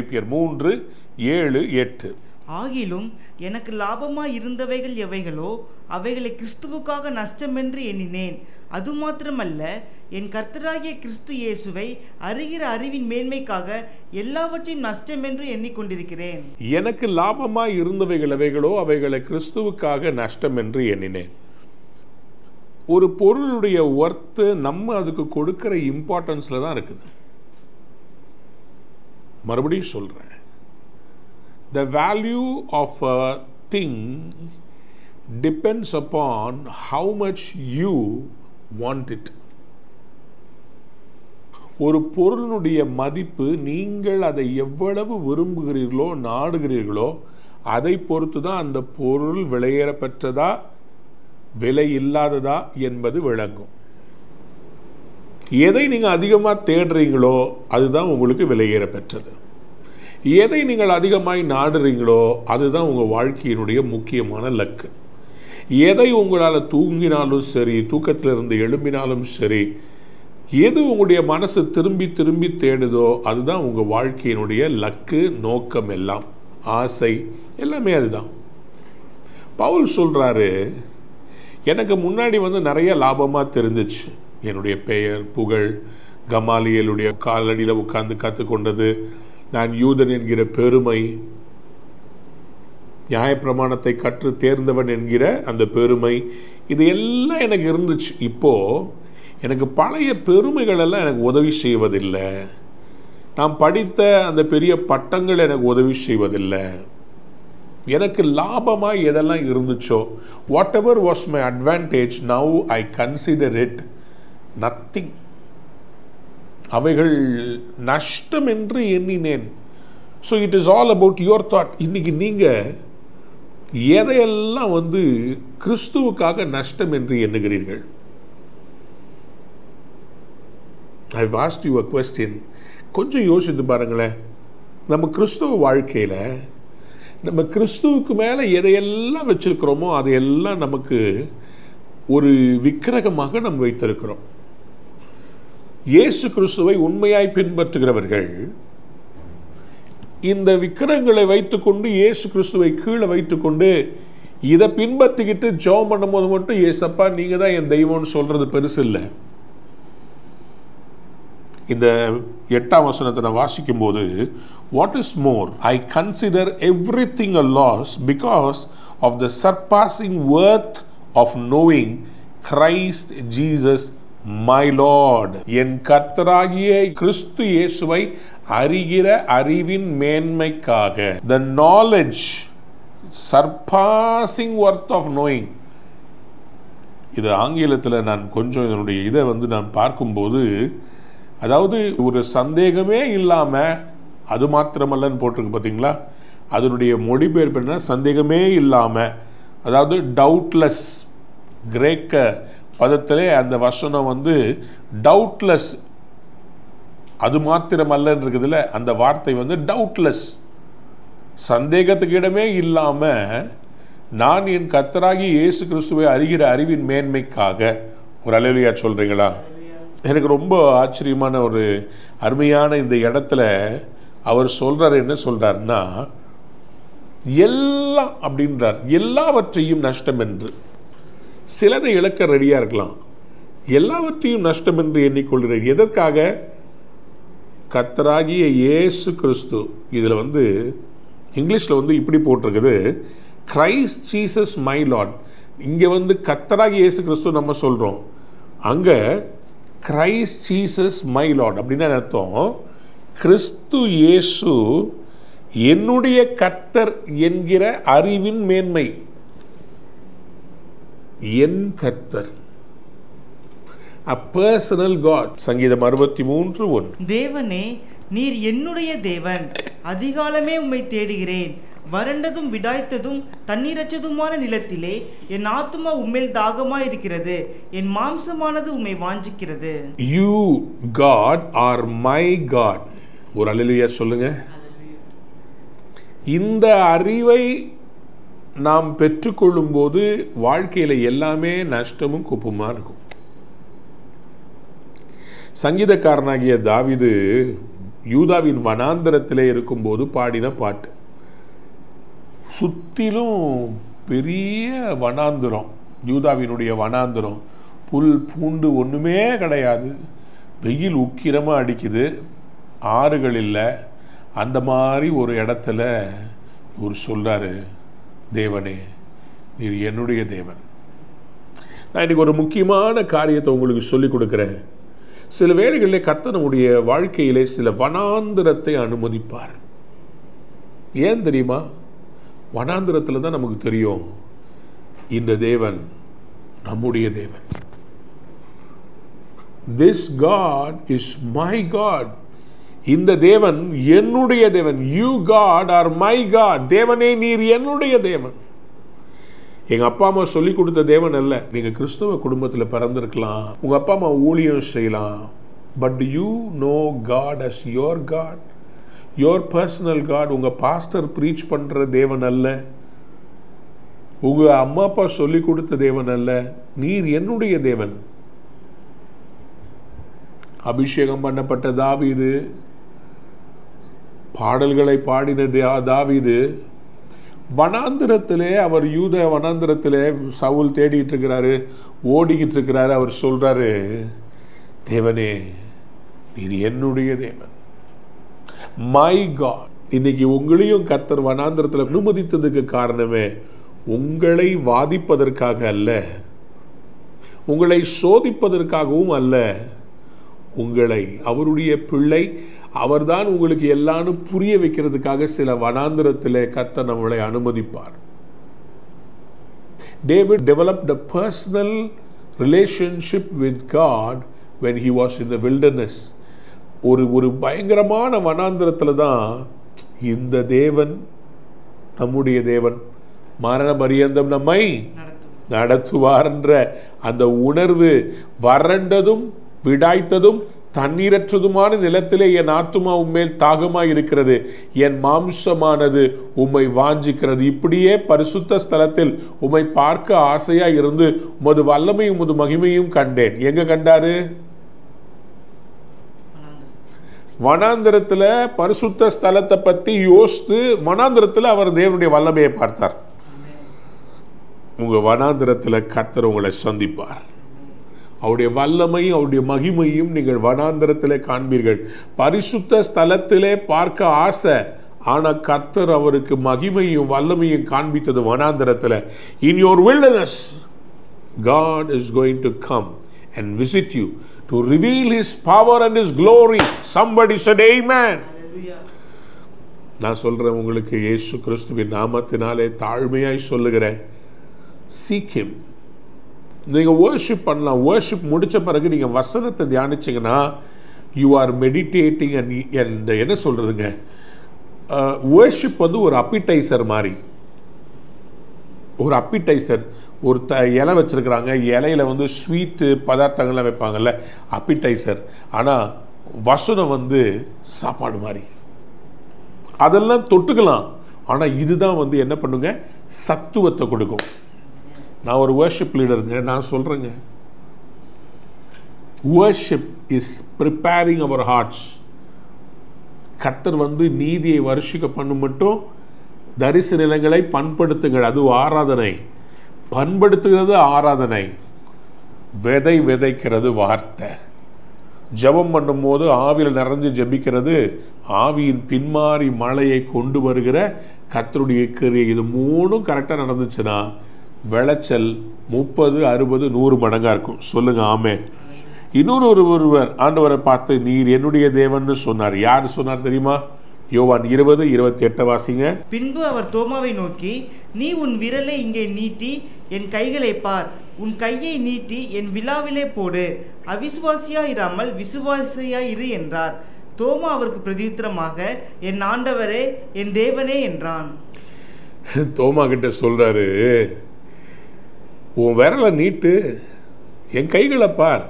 எபிலியர் 3:7-8 ஆகிலும் எனக்கு லாபமாய் இருந்தவைகள் எவைகளோ அவைகளை கிறிஸ்துவுக்காக நஷ்டமென்று எண்ணினேன். அது மாத்திரமல்ல, என் கர்த்தராகிய கிறிஸ்து இயேசுவை அறிகிற அறிவின் மேன்மைக்காக எல்லாவற்றையும் நஷ்டமென்று எண்ணிக்கொண்டிருக்கிறேன். எனக்கு லாபமாய் இருந்தவைகள் எவைகளோ அவைகளை கிறிஸ்துவுக்காக நஷ்டம் என்று எண்ணினேன். ஒரு பொருளுடைய ஒர்த்து நம்ம அதுக்கு கொடுக்கிற இம்பார்ட்டன்ஸில் தான் இருக்குது. மறுபடியும் சொல்கிறேன், the value of a thing depends upon how much you want it. ஒரு பொருளுடைய மதிப்பு நீங்கள் அதை எவ்வளவு விரும்புகிறீர்களோ நாடுகிறீர்களோ அதை பொறுத்து தான் அந்த பொருள் விலையேறப்பெற்றதா விலை இல்லாததா என்பது விளங்கும். எதை நீங்கள் அதிகமாக தேடுறீங்களோ அதுதான் உங்களுக்கு விலையேறப்பெற்றது. எதை நீங்கள் அதிகமாய் நாடுறீங்களோ அதுதான் உங்கள் வாழ்க்கையினுடைய முக்கியமான லக்கு. எதை உங்களால் தூங்கினாலும் சரி, தூக்கத்திலிருந்து எழும்பினாலும் சரி, எது உங்களுடைய மனசு திரும்பி திரும்பி தேடுதோ அதுதான் உங்கள் வாழ்க்கையினுடைய லக்கு, நோக்கம், எல்லாம் ஆசை எல்லாமே அதுதான். பவுல் சொல்கிறாரு, எனக்கு முன்னாடி நிறைய லாபமாக தெரிஞ்சிச்சு. என்னுடைய பெயர், புகழ், கமாலியலுடைய காலடியில் உட்கார்ந்து கற்றுக்கொண்டது, நான் யூதன் என்கிற பெருமை, நியாயப்பிரமாணத்தை கற்று தேர்ந்தவன் என்கிற அந்த பெருமை, இது எல்லாம் எனக்கு இருந்துச்சு. இப்போது எனக்கு பழைய பெருமைகளெல்லாம் எனக்கு உதவி செய்வதில்லை. நான் படித்த அந்த பெரிய பட்டங்கள் எனக்கு உதவி செய்வதில்லை. எனக்கு லாபமாக எதெல்லாம் இருந்துச்சோ, what ever was my advantage, now I consider it nothing. அவைகள் நஷ்டம் என்று எண்ணினேன். So it is all about your thought. இன்றைக்கி நீங்கள் எதையெல்லாம் கிறிஸ்துவுக்காக நஷ்டம் என்று எண்ணுகிறீர்கள்? I asked you a question. கொஞ்சம் யோசித்து பாருங்களேன், நம்ம கிறிஸ்துவ வாழ்க்கையில் நம்ம கிறிஸ்துவுக்கு மேலே எதையெல்லாம் வச்சுருக்கிறோமோ அதையெல்லாம் நமக்கு ஒரு விக்கிரகமாக நம்ம வைத்திருக்கிறோம். இயேசு கிறிஸ்துவை உண்மையாய் பின்பற்றுகிறவர்கள் இந்த விக்கிரகங்களை வைத்துக்கொண்டு, இயேசு கிறிஸ்துவை கீழே வைத்துக்கொண்டு, இதை பின்பற்றிக்கிட்டு ஜெபம் பண்ணும்போது மட்டும் ஏசப்பா நீங்கள் தான் என் தெய்வம்னு சொல்கிறது பெருசு இல்லை. இந்த 8ஆம் வசனத்தை நான் வாசிக்கும் போது, what is more I consider everything a loss because of the surpassing worth of knowing Christ Jesus my Lord. என் கர்த்தராகிய கிறிஸ்து இயேசுவை அறிகிற அறிவின் மேன்மைக்காக, the knowledge surpassing worth of knowing. இது ஆங்கிலத்தில் நான் கொஞ்சம் என்னுடைய இதை நான் பார்க்கும்போது, அதாவது ஒரு சந்தேகமே இல்லாமல், அது மாத்திரமல்லன்னு போட்டிருக்கு பார்த்தீங்களா, அதனுடைய மொழிபெயர்ப்பு என்ன? சந்தேகமே இல்லாமல், அதாவது டவுட்லெஸ். கிரேக்க பதத்திலே அந்த வசனம் டவுட்லெஸ், அது மாத்திரமல்லன்னு இருக்குதுல்ல, அந்த வார்த்தை டவுட்லெஸ், சந்தேகத்துக்கு இடமே இல்லாமல் நான் என் கர்த்தராகி இயேசு கிறிஸ்துவை அறிகிற அறிவின் மேன்மைக்காக. ஒரு அல்லேலூயா சொல்கிறீங்களா? எனக்கு ரொம்ப ஆச்சரியமான ஒரு அருமையான இந்த இடத்துல அவர் சொல்கிறார், என்ன சொல்கிறாருன்னா, எல்லாம் அப்படின்றார், எல்லாவற்றையும் நஷ்டம் என்று. சிலதை இழக்க ரெடியாக இருக்கலாம், எல்லாவற்றையும் நஷ்டம் என்று எண்ணிக்கொள்கிறேன். எதற்காக? கர்த்தராகிய இயேசு கிறிஸ்து. இதில் இங்கிலீஷில் இப்படி போட்டிருக்குது, கிரைஸ்ட் ஜீசஸ் மை லார்ட். இங்கே கர்த்தராகிய இயேசு கிறிஸ்து நம்ம சொல்கிறோம், அங்கே கிரைஸ்ட் ஜீசஸ் மை லார்ட் அப்படின்னு அர்த்தம், கிறிஸ்து இயேசு என்னுடைய கர்த்தர் என்கிற அறிவின் மேன்மை. என் கர்த்தர், a personal God. சங்கீதம் 63:1. தேவனே நீர் என்னுடைய தேவன், அதிகாலமே உம்மை தேடுகிறேன். வறண்டதும் விடாய்த்ததும் தண்ணீரற்றதுமான நிலத்திலே என் ஆத்துமா உம்மில் தாகமாய் இருக்கிறது, என் மாம்சமானது உம்மை வாஞ்சிக்கிறது. You God are my God. ஒரு அல்லேலூயா சொல்லுங்க. இந்த அறிவை நாம் பெற்றுக்கொள்ளும்போது வாழ்க்கையில் எல்லாமே நஷ்டமும் குப்பமாக இருக்கும். சங்கீதக்காரனாகிய தாவீது யூதாவின் வனாந்தரத்திலே இருக்கும்போது பாடின பாட்டு. சுற்றிலும் பெரிய வனாந்தரம், யூதாவினுடைய வனாந்தரம், புல் பூண்டு ஒன்றுமே கிடையாது, வெயில் உக்கிரமாக அடிக்குது, ஆறுகள் இல்லை. அந்த மாதிரி ஒரு இடத்துல இவர் சொல்கிறாரு, தேவனே நீர் என்னுடைய தேவன். நான் இன்றைக்கி ஒரு முக்கியமான காரியத்தை உங்களுக்கு சொல்லிக் கொடுக்குறேன். சில வேளைகளில் கர்த்தர் நம்முடைய வாழ்க்கையிலே சில வனாந்திரத்தை அனுமதிப்பார். ஏன் தெரியுமா? வனாந்திரத்தில் தான் நமக்கு தெரியும் இந்த தேவன் நம்முடைய தேவன். This God is my God. இந்த தேவன் என்னுடைய தேவன். You God are my God. தேவனே நீர் என்னுடைய தேவன். எங்கள் அப்பா அம்மா சொல்லி கொடுத்த தேவன் அல்ல. நீங்கள் கிறிஸ்தவ குடும்பத்தில் பிறந்திருக்கலாம், உங்கள் அப்பா அம்மா ஊழியம் செய்யலாம். But you know God as your God, your personal God. உங்கள் பாஸ்டர் ப்ரீச் பண்ணுற தேவன் அல்ல, உங்கள் அம்மா அப்பா சொல்லி கொடுத்த தேவன் அல்ல. நீர் என்னுடைய தேவன். அபிஷேகம் பண்ணப்பட்ட தாவீது, பாடல்களை பாடின தாவீது, வனாந்திரத்திலே, அவர் யூத வனாந்திரத்திலே சவுல் தேடிட்டு இருக்கிறாரு, ஓடிக்கிட்டு இருக்கிறாரு. அவர் சொல்றாரு, தேவனே நீர் என்னுடைய தேவன், மை காட். இன்னைக்கு உங்களையும் கர்த்தர் வனாந்திரத்தில் அனுமதித்ததுக்கு காரணமே உங்களை வாதிப்பதற்காக அல்ல, உங்களை சோதிப்பதற்காகவும் அல்ல, உங்களை அவருடைய பிள்ளை, அவர்தான் உங்களுக்கு எல்லான்னு புரிய வைக்கிறதுக்காக சில வனாந்திரத்திலே கர்த்தர் நம்மளை அனுமதிப்பார். David developed a personal relationship with God when he was in the wilderness. ஒரு பயங்கரமான வனாந்திரத்தில் தான் இந்த தேவன் நம்முடைய தேவன் மரண பரியந்தம் நம்மை நடத்துவார் என்ற அந்த உணர்வு, வறண்டதும் விடாய்த்ததும் தண்ணீரற்றதுமான நிலத்திலே என் ஆத்துமா உம்மேல் தாகமாய் இருக்கிறது, என் மாம்சமானது உம்மை வாஞ்சிக்கிறது. இப்படியே பரிசுத்த ஸ்தலத்தில் உம்மை பார்க்க ஆசையா இருந்து உமது வல்லமையும் உமது மகிமையும் கண்டேன். எங்க கண்டாரு? வனாந்திரத்துல. பரிசுத்த ஸ்தலத்தை பத்தி யோசித்து வனாந்திரத்துல அவர் தேவனுடைய வல்லமையை பார்த்தார். உங்க வனாந்திரத்துல கர்த்தர் உங்களை சந்திப்பார். அவருடைய வல்லமையும் அவருடைய மகிமையும் நீங்கள் வனாந்திரத்திலே காண்பீர்கள். பரிசுத்த ஸ்தலத்திலே பார்க்க ஆசை, ஆனால் கர்த்தர் அவருக்கு மகிமையும் வல்லமையும் காண்பித்தது வனாந்திரத்தில். In your wilderness God is going to come and visit you to reveal his power and his glory. Somebody said amen. நான் சொல்கிறேன் உங்களுக்கு, இயேசு கிறிஸ்துவின் நாமத்தினாலே தாழ்மையாய் சொல்லுகிறேன், சீக் ஹிம். நீங்கள் வர்ஷிப் பண்ணலாம். வர்ஷிப் முடித்த பிறகு நீங்கள் வசனத்தை தியானிச்சிங்கன்னா யூ ஆர் மெடிடேட்டிங். அண்ட் என்ன சொல்கிறதுங்க, வர்ஷிப் வந்து ஒரு அப்பிடைசர் மாதிரி. ஒரு அப்பிடைசர், ஒரு இலை வச்சுருக்குறாங்க, இலையில் வந்து ஸ்வீட்டு பதார்த்தங்கள்லாம் வைப்பாங்கள்ல, அப்பிடைசர். ஆனால் வசனம் வந்து சாப்பாடு மாதிரி. அதெல்லாம் தொட்டுக்கலாம், ஆனால் இதுதான் வந்து என்ன பண்ணுங்க, சத்துவத்தை கொடுக்கும். நான் ஒரு வர்ஷிப் லீடருங்க, நான் சொல்கிறேங்க, worship is preparing our hearts. கர்த்தர் வந்து நீதியை வருஷிக்க பண்ணும் மட்டும் தரிசு நிலங்களை பண்படுத்துங்கள். அது ஆராதனை, பண்படுத்துகிறது ஆராதனை, விதை விதைக்கிறது வார்த்தை, ஜபம் பண்ணும் போது ஆவியில் நிறைஞ்சு ஜபிக்கிறது ஆவியின் பின்மாறி மழையை கொண்டு வருகிற கர்த்தருடைய கிரியை. இது மூணும் கரெக்டாக நடந்துச்சுன்னா விளைச்சல் 30, 60, 100 மடங்காக இருக்கும். சொல்லுங்க ஆமே. இன்னொரு ஒருவர் ஆண்டவரை பார்த்து நீர் என்னுடைய தேவன் சொன்னார். யார் சொன்னார் தெரியுமா? யோவான் 20:28 வாசிங்க. பின்பு அவர் தோமாவை நோக்கி, நீ உன் விரலை இங்கே நீட்டி என் கைகளை பார், உன் கையை நீட்டி என் விலாவிலே போடு, அவிசுவாசியா இராமல் விசுவாசியா இரு என்றார். தோமா அவருக்கு பிரதியுத்தரமாக, என் ஆண்டவரே என் தேவனே என்றான். தோமா கிட்ட சொல்கிறாரு, உன் விரலை நீட்டு என் கைகளை பார்.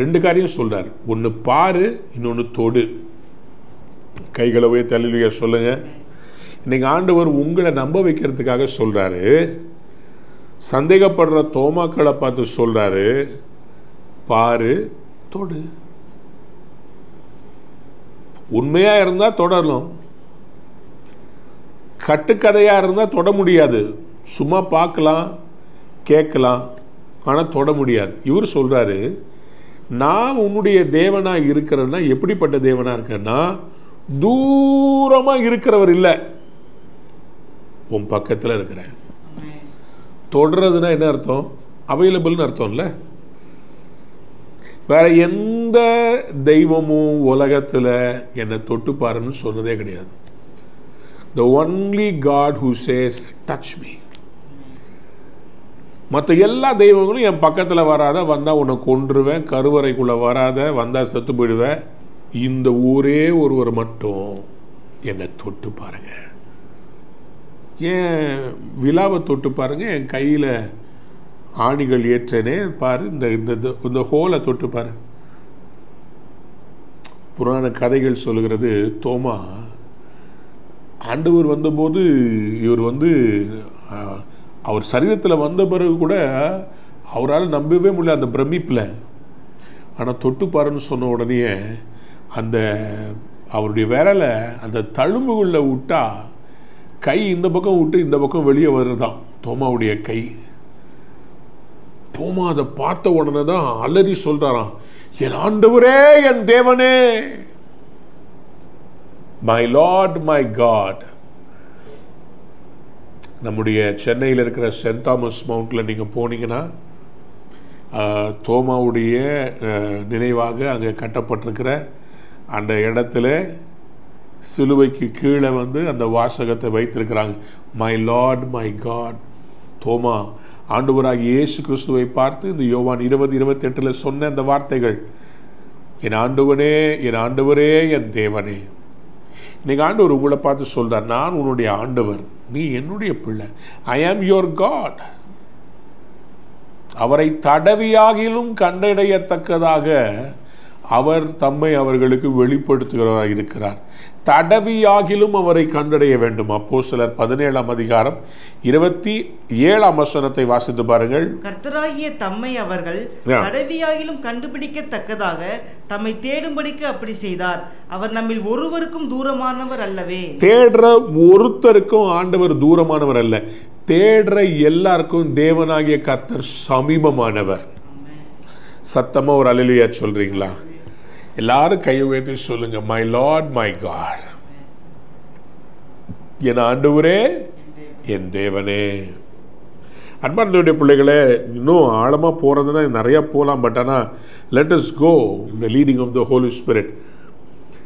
ரெண்டு காரியம் சொல்கிறார், ஒன்று பாரு, இன்னொன்று தொடு. கைகளை போய் தள்ளிலையா சொல்லுங்க. இன்னைக்கு ஆண்டவர் உங்களை நம்ப வைக்கிறதுக்காக சொல்கிறாரு. சந்தேகப்படுற தோமாக்களை பார்த்து சொல்கிறாரு, பாரு, தொடு. உண்மையா இருந்தா தொடரும், கட்டுக்கதையா இருந்தா தொட முடியாது. சும்மா பார்க்கலாம் கேட்கலாம் ஆனால் தொட முடியாது. இவர் சொல்றாரு, நான் உன்னுடைய தேவனா இருக்கிறேன்னா எப்படிப்பட்ட தேவனா இருக்கேன்னா தூரமா இருக்கிறவர் இல்லை, உன் பக்கத்தில் இருக்கிறேன். தொடர்றதுன்னா என்ன அர்த்தம்? அவைலபிள்னு அர்த்தம் இல்லை. வேற எந்த தெய்வமும் உலகத்தில் என்னை தொட்டு பாருன்னு சொன்னதே கிடையாது. The only God who says touch me. மற்ற எல்லா தெய்வங்களும் என் பக்கத்தில் வராத, வந்தால் உன்னை கொன்றுவேன், கருவறைக்குள்ளே வராத, வந்தால் செத்து போயிடுவேன். இந்த ஒரே ஒருவர் மட்டும் என்னை தொட்டு பாருங்க, ஏன் விழாவை தொட்டு பாருங்கள், என் கையில் ஆணிகள் ஏற்றனே பாரு, இந்த இந்த ஹோலை தொட்டு பாரு. புராண கதைகள் சொல்கிறது, தோமா ஆண்டவர் வந்தபோது இவர் அவர் சரீரத்தில் வந்த பிறகு கூட அவரால் நம்பவே முடியல அந்த பிரமிப்பில். ஆனால் தொட்டு பாருன்னு சொன்ன உடனே அந்த அவருடைய விரலை அந்த தழும்புகளில் விட்டா கை இந்த பக்கம் விட்டு இந்த பக்கம் வெளியே வருதான் தோமாவுடைய கை. தோமா அதை பார்த்த உடனே தான் அலறி சொல்றாராம், என் ஆண்டவரே என் தேவனே, மை லார்ட் மை காட். நம்முடைய சென்னையில் இருக்கிற சென்ட் தாமஸ் மவுண்டில் நீங்கள் போனீங்கன்னா தோமாவுடைய நினைவாக அங்கே கட்டப்பட்டிருக்கிற அந்த இடத்துல சிலுவைக்கு கீழே அந்த வாசகத்தை வைத்திருக்கிறாங்க, மை லார்ட் மை காட். தோமா ஆண்டவராகிய இயேசு கிறிஸ்துவை பார்த்து இந்த யோவான் 20:28 சொன்ன அந்த வார்த்தைகள், என் ஆண்டவனே என் ஆண்டவரே என் தேவனே. இன்னைக்கு ஆண்டவர் உங்களை பார்த்து சொல்றார், நான் உன்னுடைய ஆண்டவர், நீ என்னுடைய பிள்ளை, ஐ ஆம் யுவர் காட். அவரை தடவியாகிலும் கண்டடையத்தக்கதாக அவர் தம்மை அவர்களுக்கு வெளிப்படுத்துகிறவராக இருக்கிறார். தடவியாகிலும் அவரை கண்டடைய வேண்டும். அப்போஸ்தலர் 17:27 வாசித்து பாருங்கள். கர்த்தராகிய தம்மை அவர்கள் தடவியாகிலும் கண்டுபிடிக்கத்தக்கதாக தம்மை தேடும்படிக்கு அப்படி செய்தார். அவர் நம்மில் ஒருவருக்கும் தூரமானவர் அல்லவே. தேடுற ஒருத்தருக்கும் ஆண்டவர் தூரமானவர் அல்ல, தேடுற எல்லாருக்கும் தேவனாகிய கர்த்தர் சமீபமானவர். சத்தமா ஒரு அல்லேலூயா சொல்றீங்களா? எல்லாரும் கை உயர்த்தி சொல்லுங்க, மை லார்ட் மை காட், என் ஆண்டவரே என் தேவனே. அன்பார்ந்தவருடைய பிள்ளைகளே, இன்னும் ஆழமா போறதுன்னா நிறைய போகலாம், பட் ஆனால் let us go in the leading of the Holy Spirit.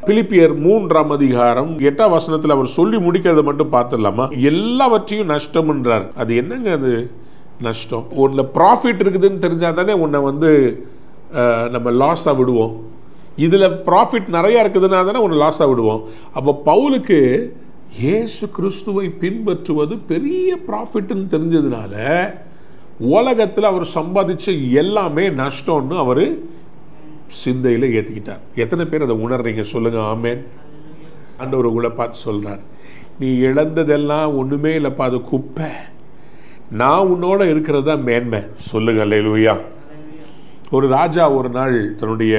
பிலிப்பியர் 3:8 அவர் சொல்லி முடிக்கிறத மட்டும் பார்த்துடலாமா? எல்லாவற்றையும் நஷ்டம்ன்றார். அது என்னங்க அது நஷ்டம்? ஒன்றில் ப்ராஃபிட் இருக்குதுன்னு தெரிஞ்சால் தானே உன்னை நம்ம லாஸாக விடுவோம். இதில் ப்ராஃபிட் நிறையா இருக்குதுன்னா தானே ஒன்று லாஸாக விடுவோம். அப்போ பவுலுக்கு இயேசு கிறிஸ்துவை பின்பற்றுவது பெரிய ப்ராஃபிட்னு தெரிஞ்சதுனால உலகத்தில் அவர் சம்பாதிச்ச எல்லாமே நஷ்டம்னு அவர் சிந்தையில் ஏற்றிக்கிட்டார். எத்தனை பேர் அதை உணர்றீங்க சொல்லுங்கள், ஆமேன். ஆண்டவர் உங்களை பார்த்து சொல்கிறார், நீ இழந்ததெல்லாம் ஒன்றுமே இல்லைப்பா, அது குப்பை, நான் உன்னோட இருக்கிறது தான் மேன்மை. சொல்லுங்க அல்லேலூயா. ஒரு ராஜா ஒரு நாள் தன்னுடைய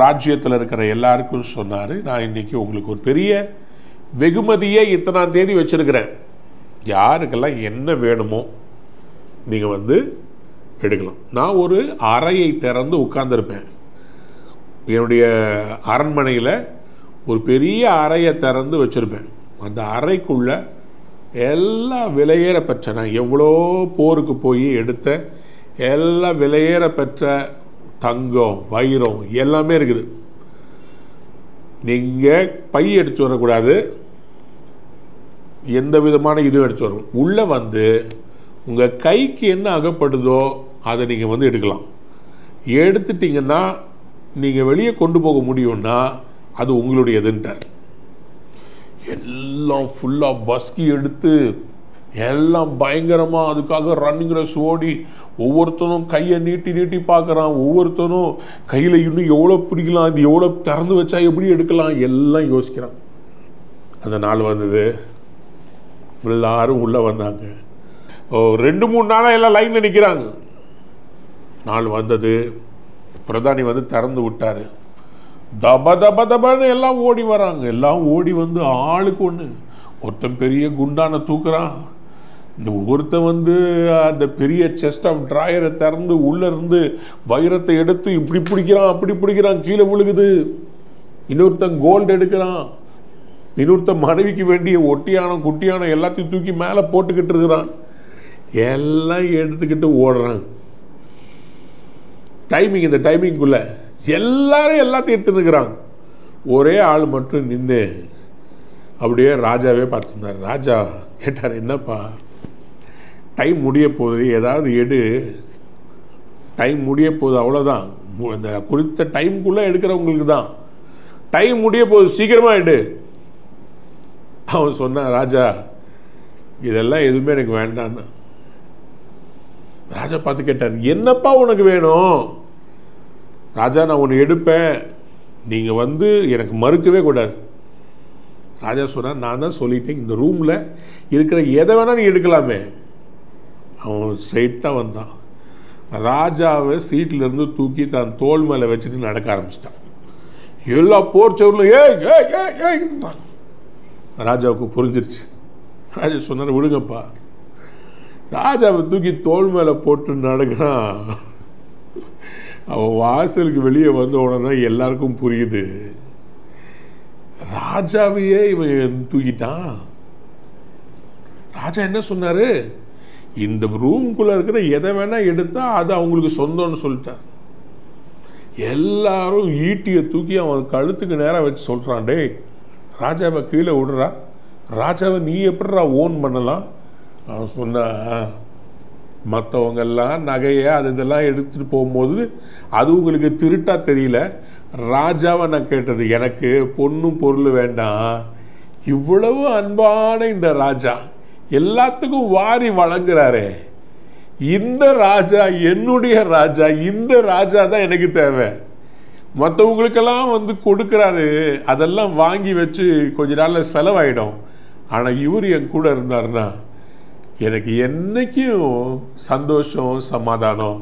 ராஜ்யத்தில் இருக்கிற எல்லாருக்கும் சொன்னார், நான் இன்னைக்கு உங்களுக்கு ஒரு பெரிய வெகுமதியை இத்தனாம் தேதி வச்சிருக்கிறேன், யாருக்கெல்லாம் என்ன வேணுமோ நீங்கள் எடுக்கலாம். நான் ஒரு அறையை திறந்து உட்கார்ந்துருப்பேன், என்னுடைய அரண்மனையில் ஒரு பெரிய அறையை திறந்து வச்சுருப்பேன். அந்த அறைக்குள்ளே எல்லா விலையேற பெற்ற, நான் எவ்வளோ போருக்கு போய் எடுத்த எல்லா விலையேற பெற்ற தங்கம் வைரம் எல்லாமே இருக்குது. நீங்கள் பை எடுத்து வரக்கூடாது, எந்த விதமான இதுவும் எடுத்து வரும், உள்ளே உங்கள் கைக்கு என்ன அகப்படுதோ அதை நீங்கள் எடுக்கலாம். எடுத்துட்டிங்கன்னா நீங்கள் வெளியே கொண்டு போக முடியும்னா அது உங்களுடையதுன்ட்டார். எல்லாம் ஃபுல்லாக பஸ்கி எடுத்து எல்லாம் பயங்கரமாக அதுக்காக ரன்னிங் ரேஸ் ஓடி ஒவ்வொருத்தனும் கையை நீட்டி நீட்டி பார்க்குறான், ஒவ்வொருத்தனும் கையில் இன்னும் எவ்வளோ பிடிக்கலாம், இது எவ்வளோ திறந்து வச்சா எப்படி எடுக்கலாம் எல்லாம் யோசிக்கிறான். அந்த நாள் வந்தது, எல்லாரும் உள்ளே வந்தாங்க. 2-3 நாளாக எல்லாம் லைனில் நிற்கிறாங்க. நாள் வந்தது, பிரதானி திறந்து விட்டார். दब दब दबने எல்லாம் ஓடி வராங்க எல்லாம் ஓடி வந்து ஆளுக்கு ஒன்னு ஒருத்தன் பெரிய குண்டான தூக்குறான் இந்த ஒருத்தன் வந்து அந்த பெரிய செஸ்ட் ஆஃப் டிரையரை திறந்து உள்ள இருந்து வைரத்தை எடுத்து இப்படி பிடிக்குறான் அப்படி பிடிக்குறான் கீழ விழுகுது இன்னொருத்தன் கோல்ட் எடுக்குறான் இன்னொருத்தன் மனைவிக்கு வேண்டிய ஒட்டியான குட்டியான எல்லாத்தையும் தூக்கி மேலே போட்டுக்கிட்டு இருக்கான் எல்லாம் எடுத்துக்கிட்டு ஓடுறான் டைமிங் இந்த டைமிங் குள்ள எல்லாரும் எல்லாத்தையும் எடுத்துட்டு இருக்கிறாங்க ஒரே ஆள் மட்டும் நின்று அப்படியே ராஜாவே பார்த்துருந்தார் ராஜா கேட்டார் என்னப்பா டைம் முடிய போகுது ஏதாவது எடு டைம் முடிய போகுது அவ்வளோதான் அந்த குறித்த டைமுக்குள்ளே எடுக்கிறவங்களுக்கு தான் டைம் முடிய போகுது சீக்கிரமாக எடு அவன் சொன்னான் ராஜா இதெல்லாம் எதுவுமே எனக்கு வேண்டான்னு ராஜா பார்த்து கேட்டார் என்னப்பா உனக்கு வேணும் ராஜா நான் ஒன்று எடுப்பேன் நீங்கள் வந்து எனக்கு மறுக்கவே கூடாது ராஜா சொன்னார் நான் தான் சொல்லிட்டேன் இந்த ரூமில் இருக்கிற எதை வேணால் நீ எடுக்கலாமே அவன் ஸ்ட்ரெயிட்டாக வந்தான் ராஜாவை சீட்லேருந்து தூக்கி தான் தோல் மேலே வச்சுட்டு நடக்க ஆரம்பிச்சிட்டான் எல்லா போர் சவரிலும் ஏய் ராஜாவுக்கு புரிஞ்சிருச்சு ராஜா சொன்னார் விடுங்கப்பா ராஜாவை தூக்கி தோல் மேலே போட்டு நடக்கிறான் அவன் வாசலுக்கு வெளியே வந்த உடனே எல்லாருக்கும் புரியுது ராஜாவையே இவன் தூக்கிட்டான் ராஜா என்ன சொன்னார் இந்த ரூம்குள்ளே இருக்கிற எதை வேணால் எடுத்தால் அது அவங்களுக்கு சொந்தம்னு சொல்லிட்டார் எல்லாரும் ஈட்டியை தூக்கி அவன் கழுத்துக்கு நேராக வச்சு சொல்கிறான் டே ராஜாவை கீழே விடுறா ராஜாவை நீ எப்படிடா ஓன் பண்ணலாம் அவன் சொன்னான் மற்றவங்கெல்லாம் நகையை அது இதெல்லாம் எடுத்துகிட்டு போகும்போது அது உங்களுக்கு திருட்டாக தெரியல ராஜாவை நான் கேட்டது எனக்கு பொண்ணும் பொருள் வேண்டாம் இவ்வளவு அன்பான இந்த ராஜா எல்லாத்துக்கும் வாரி வழங்குறாரே இந்த ராஜா என்னுடைய ராஜா இந்த ராஜா தான் எனக்கு தேவை மற்றவங்களுக்கெல்லாம் வந்து கொடுக்குறாரு அதெல்லாம் வாங்கி வச்சு கொஞ்ச நாளில் செலவாயிடும் ஆனால் இவர் என் கூட இருந்தார்னா எனக்கு என்றைக்கும் சந்தோஷம் சமாதானம்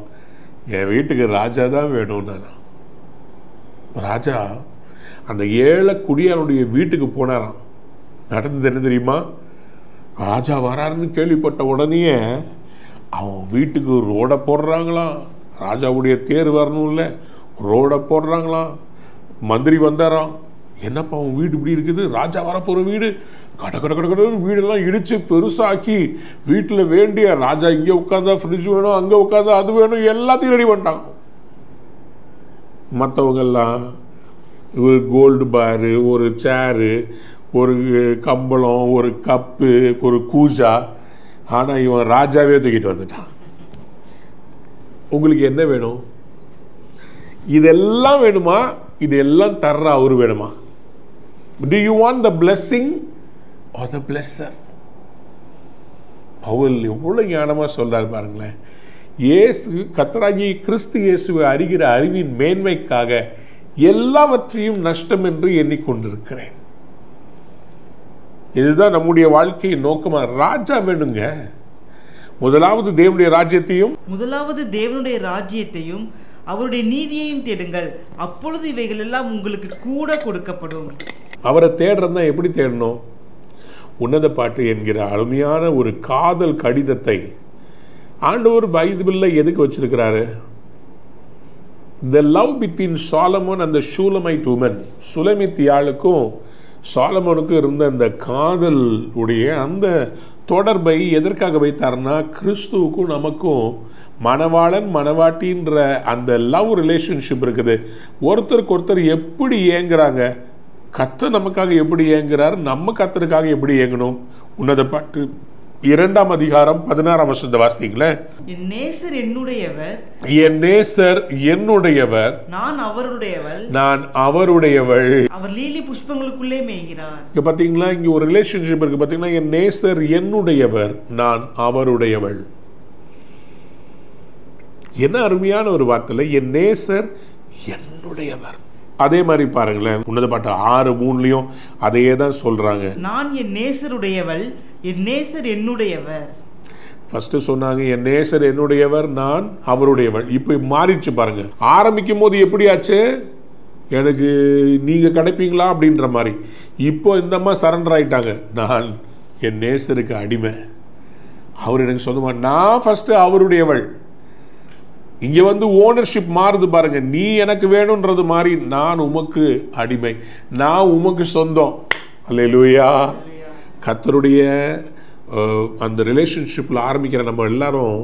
என் வீட்டுக்கு ராஜா தான் வேணும்னு நான் ராஜா அந்த ஏழை குடியானுடைய வீட்டுக்கு போனாராம் நடந்தது என்ன தெரியுமா ராஜா வராருன்னு கேள்விப்பட்ட உடனே அவன் வீட்டுக்கு ரோடை போடுறாங்களாம் ராஜாவுடைய தேர் வரணும் இல்லை ரோடை போடுறாங்களாம் மந்திரி வந்தாராம் என்னப்பா அவன் வீடு இப்படி இருக்குது ராஜா வரப்போகிற வீடு கட கட கட கடன்னு வீடெல்லாம் இடித்து பெருசாக்கி வீட்டில் வேண்டிய ராஜா இங்கே உட்காந்தா ஃப்ரிட்ஜ் வேணும் அங்கே உட்காந்தா அது வேணும் எல்லாத்தையும் ரெடி பண்ணிட்டாங்க மற்றவங்கெல்லாம் ஒரு கோல்டு பாரு ஒரு சேரு ஒரு கம்பளம் ஒரு கப்பு ஒரு கூஜா ஆனால் இவன் ராஜாவே தூக்கிட்டு வந்துட்டான் உங்களுக்கு என்ன வேணும் இதெல்லாம் வேணுமா இதெல்லாம் தர்ற அவரு வேணுமா Do you want the blessing or the blesser? Pavul எவ்வளோ ஞானமாக சொல்கிறார் பாருங்களேன் இயேசு கர்த்தராகிய கிறிஸ்து இயேசுவை அறிகிற அறிவின் மேன்மைக்காக எல்லாவற்றையும் நஷ்டம் என்று எண்ணிக்கொண்டிருக்கிறேன் இதுதான் நம்முடைய வாழ்க்கையின் நோக்கமா ராஜா வேணுங்க முதலாவது தேவனுடைய ராஜ்யத்தையும் அவருடைய நீதியையும் தேடுங்கள் அப்பொழுது இவைகள் எல்லாம் உங்களுக்கு கூட கொடுக்கப்படும் அவரை தேடுறதா எப்படி தேடணும் உன்னத பாட்டு என்கிற அருமையான ஒரு காதல் கடிதத்தை ஆண்டவர் பைபிளில் எதுக்கு வச்சிருக்கிறாரு the love between Solomon and the Shulamite woman சுலமித்தியாளுக்கும் சாலமோனுக்கும் இருந்த அந்த காதல் உடைய அந்த தொடர்பை எதற்காக வைத்தார்னா கிறிஸ்துவுக்கும் நமக்கும் மணவாளன் மணவாட்டின்ற அந்த லவ் ரிலேஷன்ஷிப் இருக்குது ஒருத்தருக்கு ஒருத்தர் எப்படி ஏங்குறாங்க கர்த்தர் நமக்காக எப்படி ஏங்குறாரு நம்ம கர்த்தருக்காக எப்படி ஏங்கணும் உன்னத பாட்டு 2 அதிகாரம் 16 வசனத்தை வாசிங்களேன் என் நேசர் என்னுடையவர் நான் அவருடையவள் அவர் லீலி புஷ்பங்களுக்குள்ளே மேய்கிறார் இங்க பாத்தீங்களா இங்க ஒரு ரிலேஷன்ஷிப் இருக்கு பாத்தீங்களா என் நேசர் என்னுடையவர் நான் அவருடையவள் என்ன அருமையான ஒரு வார்த்தை என் நேசர் என்னுடையவர் அதே மாதிரி பாருங்களேன் உன்னத பாட்டு 6:3 அதையே தான் சொல்றாங்க நான் என் நேசருடையவள் என் நேசர் என்னுடையவர் ஃபர்ஸ்ட் சொன்னாங்க என் நேசர் என்னுடையவர் நான் அவருடையவள் இப்போ மாறிச்சு பாருங்க ஆரம்பிக்கும் போது எப்படி ஆச்சு எனக்கு நீங்கள் கிடைப்பீங்களா அப்படின்ற மாதிரி. இப்போது இந்த அம்மா சரண்டர் ஆகிட்டாங்க, நான் என் நேசருக்கு அடிமை, அவர் எனக்கு சொந்தமாக, நான் ஃபஸ்ட்டு அவருடையவள். இங்கே வந்து ஓனர்ஷிப் மாறுது பாருங்க, நீ எனக்கு வேணுன்றது மாதிரி நான் உமக்கு அடிமை, நான் உமக்கு சொந்தம். அல்லேலூயா. கர்த்தருடைய அந்த ரிலேஷன்ஷிப்பில் ஆரம்பிக்கிற நம்ம எல்லாரும்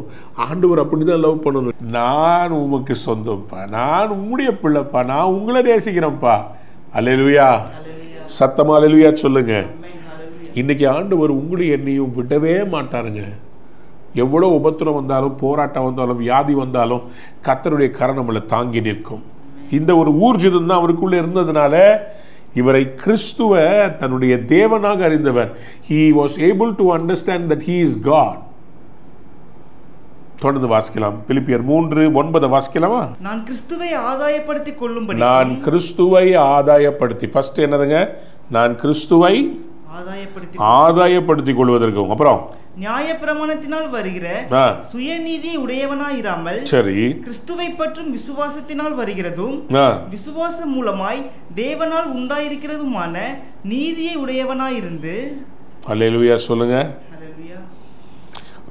ஆண்டவர் அப்படி தான் லவ் பண்ணணும். நான் உமக்கு சொந்தம்ப்பா, நான் உங்களுடைய பிள்ளைப்பா, நான் உங்களை நேசிக்கிறேன்ப்பா. அல்லேலூயா. சத்தமாக அல்லேலூயா சொல்லுங்க. இன்னைக்கு ஆண்டவர் உங்களையும் என்னையும் விடவே மாட்டாருங்க. எவ்வளோ உபத்திரம் வந்தாலும், போராட்டம் வந்தாலும், வியாதி வந்தாலும் கர்த்தருடைய கரம் நம்மளை தாங்கி நிற்கும். இந்த ஒரு ஊர்ஜிதம் தான் அவருக்குள்ளே இருந்ததுனால இவரை கிறிஸ்துவை தன்னுடைய தேவனாக அறிந்தவர். He was able to understand that he is God. தொடர்ந்து வாசிக்கலாம். பிலிப்பியர் 3:9 வாசிக்கலாமா? நான் கிறிஸ்துவை ஆதாயப்படுத்தி கொள்ளும்படி, நான் கிறிஸ்துவை ஆதாயப்படுத்தி, ஃபர்ஸ்ட் என்னதுங்க, நான் கிறிஸ்துவை ஆதாயப்படுத்திக் கொள்வதற்கும் அப்புறம் நியாயப்பிரமாணத்தினால் வருகிற சுயநீதி உடையவனாய் இராமல் சரி கிறிஸ்துவை பற்றும் விசுவாசத்தினால் வருகிறதும் விசுவாசம் மூலமாய் தேவனால் உண்டாயிருக்கிறதுமான நீதியை உடையவனாய் இருந்து. அல்லேலூயா சொல்லுங்க.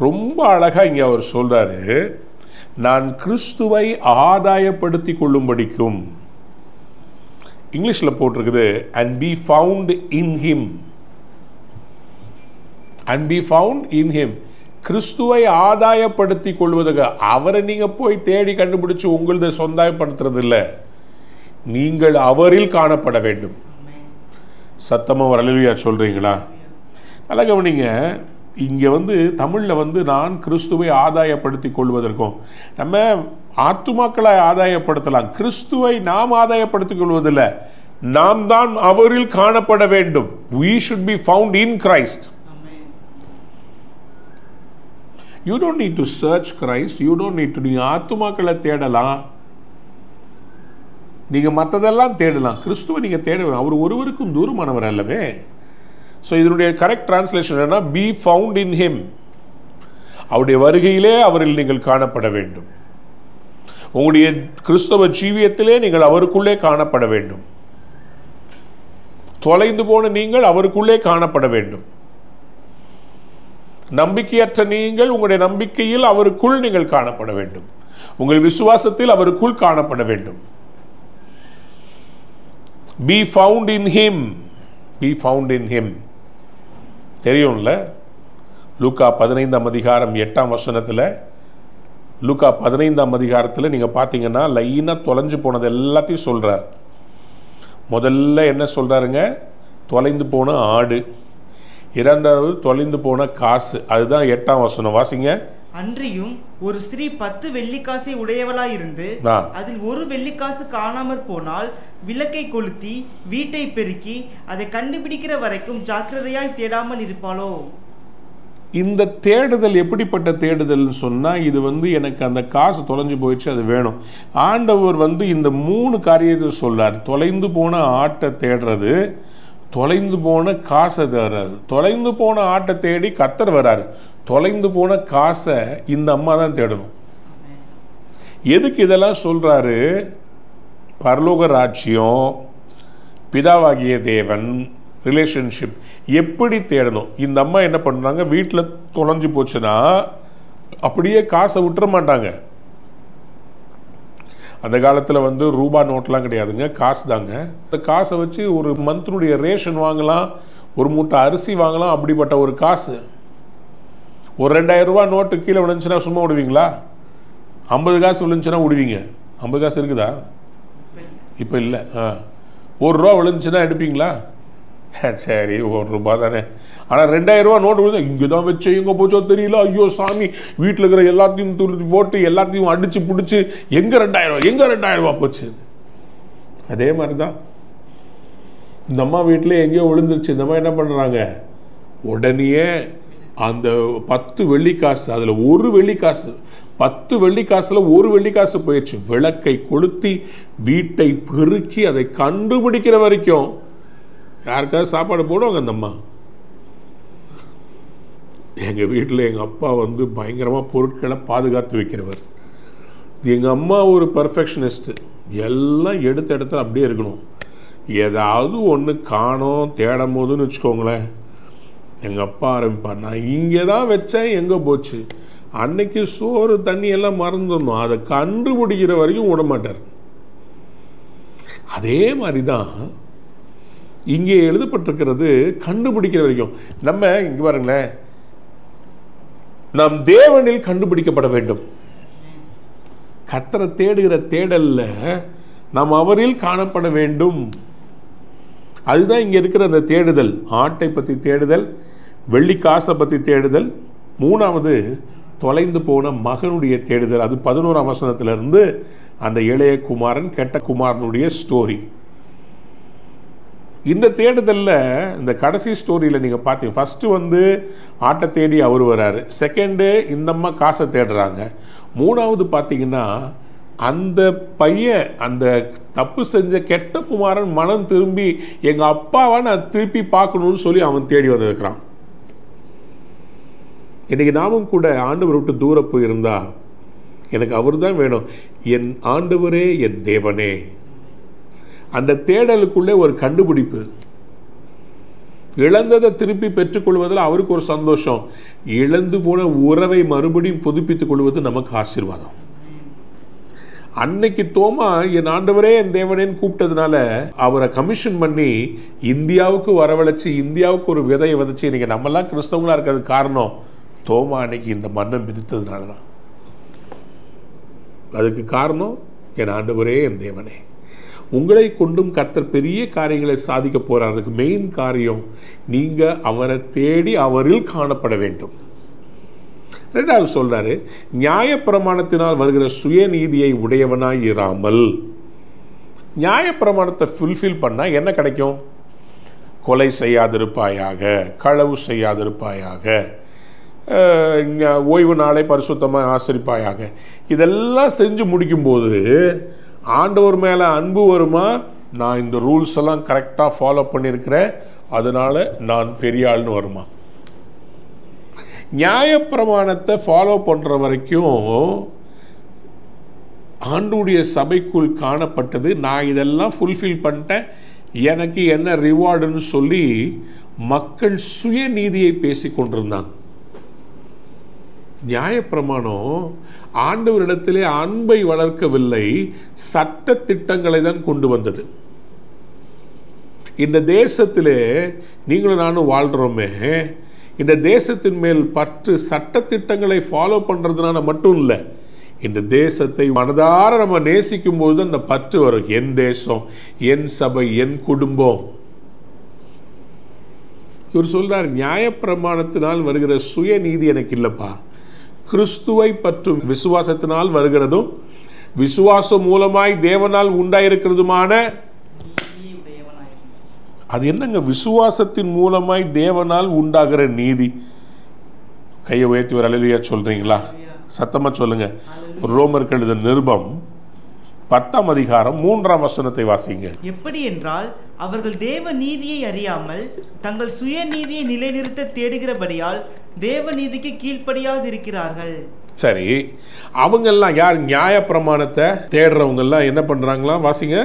ரொம்ப அழகா இங்க அவர் சொல்றாரு, நான் கிறிஸ்துவை ஆதாயப்படுத்திக் கொள்ளும்படிக்கும். இங்கிலீஷ்ல போட்டிருக்குது and be found in him. And be found in him. கிறிஸ்துவை ஆதாயப்படுத்தி கொள்வதுக்கு, அவரை நீங்கள் போய் தேடி கண்டுபிடிச்சு உங்களது சொந்தப்படுத்துறது இல்லை, நீங்கள் அவரில் காணப்பட வேண்டும். சத்தமாக ஒரு அல்லேலூயா சொல்கிறீங்களா? நல்லா கவனிங்க. இங்கே வந்து தமிழில் வந்து நான் கிறிஸ்துவை ஆதாயப்படுத்தி கொள்வதற்கும், நம்ம ஆத்துமாக்களை ஆதாயப்படுத்தலாம், கிறிஸ்துவை நாம் ஆதாயப்படுத்திக் கொள்வதில்லை, நாம் தான் அவரில் காணப்பட வேண்டும். We should be found in Christ. You don't need to search Christ. You don't need to. நீ ஆத்துமாக்களை தேடலாம், நீங்கள் மற்றதெல்லாம் தேடலாம், கிறிஸ்துவை நீங்கள் தேட வேண்டும். அவர் ஒருவருக்கும் தூரமானவர் அல்லவே. ஸோ இதனுடைய கரெக்ட் டிரான்ஸ்லேஷன் என்னன்னா, பி ஃபவுண்ட் இன் ஹிம். அவருடைய வருகையிலே அவரில் நீங்கள் காணப்பட வேண்டும். உங்களுடைய கிறிஸ்தவ ஜீவியத்திலே நீங்கள் அவருக்குள்ளே காணப்பட வேண்டும். தொலைந்து போன நீங்கள் அவருக்குள்ளே காணப்பட வேண்டும். நம்பிக்கையற்ற நீங்கள் உங்களுடைய நம்பிக்கையில் அவருக்குள் நீங்கள் காணப்பட வேண்டும். உங்கள் விசுவாசத்தில் அவருக்குள் காணப்பட வேண்டும். Be found in him. Be found in him. தெரியும்ல, லூக்கா 15:8 லூக்கா 15 நீங்கள் பார்த்தீங்கன்னா லைனாக தொலைஞ்சு போனது எல்லாத்தையும் சொல்கிறார். முதல்ல என்ன சொல்கிறாருங்க? தொலைந்து போன ஆடு. இரண்டாவது தொலைந்து போன காசு. அதுதான் 8 வாசிங்க. அன்றியும் ஒரு ஸ்திரீ 10 வெள்ளிக்காசை உடையவளாய் இருந்து அதில் ஒரு வெள்ளிக்காசு காணாமற் போனால் விளக்கை கொளுத்தி வீட்டை பெருக்கி அதை கண்டுபிடிக்கிற வரைக்கும் ஜாக்கிரதையாய் தேடாமல் இருப்பாளோ. இந்த தேடுதல் எப்படிப்பட்ட தேடுதல்னு சொன்னால், இது வந்து எனக்கு அந்த காசு தொலைஞ்சு போயிடுச்சு, அது வேணும். ஆண்டவர் வந்து இந்த 3 காரியத்தை சொல்றார். தொலைந்து போன ஆட்டை தேடுறது, தொலைந்து போன காசை தேடுறாரு. தொலைந்து போன ஆட்டை தேடி கர்த்தர் வராரு, தொலைந்து போன காசை இந்த அம்மா தான் தேடணும். எதுக்கு இதெல்லாம் சொல்கிறாரு? பரலோக ராஜ்யம், பிதாவாகிய தேவன், ரிலேஷன்ஷிப் எப்படி தேடணும். இந்த அம்மா என்ன பண்ணுறாங்க? வீட்டில் தொலைஞ்சு போச்சுன்னா அப்படியே காசை விட்டுற மாட்டாங்க. அந்த காலத்தில் வந்து ரூபா நோட்லாம் கிடையாதுங்க, காசு தாங்க. அந்த காசை வச்சு ஒரு மந்த்னுடைய ரேஷன் வாங்கலாம், ஒரு மூட்டை அரிசி வாங்கலாம். அப்படிப்பட்ட ஒரு காசு. ஒரு 2000 ரூபா நோட்டு கீழே விழுந்துச்சுன்னா சும்மா விடுவீங்களா? 50 காசு விழுந்துச்சுன்னா விடுவீங்க. 50 காசு இருக்குதா இப்போ? இல்லை. 1 ரூபா விழுந்துச்சுன்னா எடுப்பீங்களா? சரி 1 ரூபா தானே. ஆனால் 2000 ரூபா நோட்டு விழுந்தா, இங்கே தான் வச்சு எங்கே போச்சோ தெரியல, ஐயோ சாமி, வீட்டில் இருக்கிற எல்லாத்தையும் துருத்தி போட்டு எல்லாத்தையும் அடித்து பிடிச்சி எங்கே 2000 ரூபா, எங்கே 2000 ரூபா போச்சு. அதே மாதிரி தான் இந்த அம்மா வீட்டில் எங்கேயோ விழுந்துருச்சு. இந்த மாதிரி என்ன பண்ணுறாங்க? உடனே அந்த 10 வெள்ளிக்காசு, அதில் ஒரு வெள்ளிக்காசு, 10 வெள்ளிக்காசில் ஒரு வெள்ளிக்காசு போயிடுச்சு. விளக்கை கொளுத்தி வீட்டை பெருக்கி அதை கண்டுபிடிக்கிற வரைக்கும் யாருக்காவது சாப்பாடு போடுவாங்க அந்த அம்மா. எங்கள் வீட்டில் எங்கள் அப்பா வந்து பயங்கரமாக பொருட்களை பாதுகாத்து வைக்கிறவர். எங்கள் அம்மா ஒரு பர்ஃபெக்ஷனிஸ்ட்டு, எல்லாம் எடுத்த இடத்துல அப்படியே இருக்கணும். ஏதாவது ஒன்று காணோம் தேடும் போதுன்னு வச்சுக்கோங்களேன், எங்கள் அப்பா ஆரம்பிப்பார், நான் இங்கே தான் வச்சேன் எங்கே போச்சு, அன்னைக்கு சோறு தண்ணி எல்லாம் மறந்துடணும், அதை கண்டுபிடிக்கிற வரைக்கும் விடமாட்டார். அதே மாதிரி தான் இங்கே எழுதப்பட்டிருக்கிறது, கண்டுபிடிக்கிற வரைக்கும். நம்ம இங்கே பாருங்களேன், நாம் தேவனில் கண்டுபிடிக்கப்பட வேண்டும். கர்த்தரை தேடுகிற தேடல்ல நாம் அவரில் காணப்பட வேண்டும். அதுதான் இங்கே இருக்கிற அந்த தேடுதல். ஆட்டை பற்றி தேடுதல், வெள்ளி காசை பற்றி தேடுதல், மூணாவது தொலைந்து போன மகனுடைய தேடுதல். அது 11ஆம் வசனத்திலிருந்து அந்த இளைய குமாரன் கெட்ட குமாரனுடைய ஸ்டோரி. இந்த தேடுதலில் இந்த கடைசி ஸ்டோரியில் நீங்கள் பார்த்தீங்க, ஃபஸ்ட்டு ஆட்டை தேடி அவர் வராரு, செகண்டு இந்தம்மா காசை தேடுறாங்க, மூணாவது பார்த்தீங்கன்னா அந்த பையன் அந்த தப்பு செஞ்ச கெட்ட குமாரன் மனம் திரும்பி எங்கள் அப்பாவை நான் திருப்பி பார்க்கணும்னு சொல்லி அவன் தேடி வந்திருக்கிறான். இன்றைக்கி நாமும் கூட ஆண்டவர் விட்டு தூரம் போயிருந்தா எனக்கு அவர் தான் வேணும். என் ஆண்டவரே என் தேவனே, அந்த தேடலுக்குள்ளே ஒரு கண்டுபிடிப்பு. இழந்ததை திருப்பி பெற்றுக்கொள்வதில் அவருக்கு ஒரு சந்தோஷம், இழந்து போன உறவை மறுபடியும் புதுப்பித்துக் கொள்வது நமக்கு ஆசீர்வாதம். அன்னைக்கு தோமா என் ஆண்டவரே என் தேவனேன்னு கூப்பிட்டதுனால அவரை கமிஷன் பண்ணி இந்தியாவுக்கு வரவழைச்சி இந்தியாவுக்கு ஒரு விதையை விதைச்சி இன்னைக்கு நம்மளாம் கிறிஸ்தவங்களாக இருக்கிறது காரணம் தோமா அன்னைக்கு இந்த மண்ணை மிதித்ததுனால தான். அதுக்கு காரணம் என் ஆண்டவரே என் தேவனே. உங்களை கொண்டும் கர்த்தர் பெரிய காரியங்களை சாதிக்க போகிறார். அதுக்கு மெயின் காரியம் நீங்கள் அவரை தேடி அவரில் காணப்பட வேண்டும். ரெண்டாவது சொல்றாரு, நியாயப்பிரமாணத்தினால் வருகிற சுயநீதியை உடையவனாய் இராமல். நியாயப்பிரமாணத்தை ஃபுல்ஃபில் பண்ணால் என்ன கிடைக்கும்? கொலை செய்யாதிருப்பாயாக, களவு செய்யாதிருப்பாயாக, ஓய்வு நாளை பரிசுத்தமாக ஆசரிப்பாயாக. இதெல்லாம் செஞ்சு முடிக்கும்போது ஆண்டவர் மேலே அன்பு வருமா? நான் இந்த ரூல்ஸ் எல்லாம் கரெக்டாக ஃபாலோ பண்ணியிருக்கிறேன், அதனால் நான் பெரிய ஆள்னு வருமா? நியாயப்பிரமாணத்தை ஃபாலோ பண்ணுற வரைக்கும் ஆண்டுடைய சபைக்குள் காணப்பட்டது நான் இதெல்லாம் ஃபுல்ஃபில் பண்ணிட்டேன், எனக்கு என்ன ரிவார்டுன்னு சொல்லி மக்கள் சுயநீதியை பேசி கொண்டிருந்தாங்க. நியாயப்பிரமாணம் ஆண்டவரிடத்திலே அன்பை வளர்க்கவில்லை, சட்ட திட்டங்களை தான் கொண்டு வந்தது. இந்த தேசத்திலே நீங்களும் நானும் வாழ்கிறோமே, இந்த தேசத்தின் மேல் பற்று சட்ட திட்டங்களை ஃபாலோ பண்ணுறதுனால மட்டும் இல்லை, இந்த தேசத்தை மனதார நம்ம நேசிக்கும் போது அந்த பற்று வரும். என் தேசம், என் சபை, என் குடும்பம். இவர் சொல்றார், நியாயப்பிரமாணத்தினால் வருகிற சுயநீதி எனக்கு இல்லைப்பா, கிறிஸ்துவை பற்றும் விசுவாசத்தினால் வருகிறதும் விசுவாசம் மூலமாய் தேவனால் உண்டாயிருக்கிறதுமான. அது என்னங்க? விசுவாசத்தின் மூலமாய் தேவனால் உண்டாகிற நீதி. கையை உயர்த்தி ஒரு அல்லேலூயா சொல்றீங்களா? சத்தமா சொல்லுங்க. ரோமருக்கு எழுதின நிருபம் 10ஆம் அதிகாரம் 3ஆம் வசனத்தை வாசிங்க. எப்படி என்றால் அவர்கள் தேவ நீதியை அறியாமல் தங்கள் சுய நீதியை நிலைநிறுத்த தேடுகிறபடியால் தேவ நீதிக்கு கீழ்ப்படியாது இருக்கிறார்கள். சரி, அவங்கெல்லாம் யார்? நியாயப்பிரமாணத்தை தேடுறவங்க எல்லாம் என்ன பண்றாங்களா? வாசிங்க.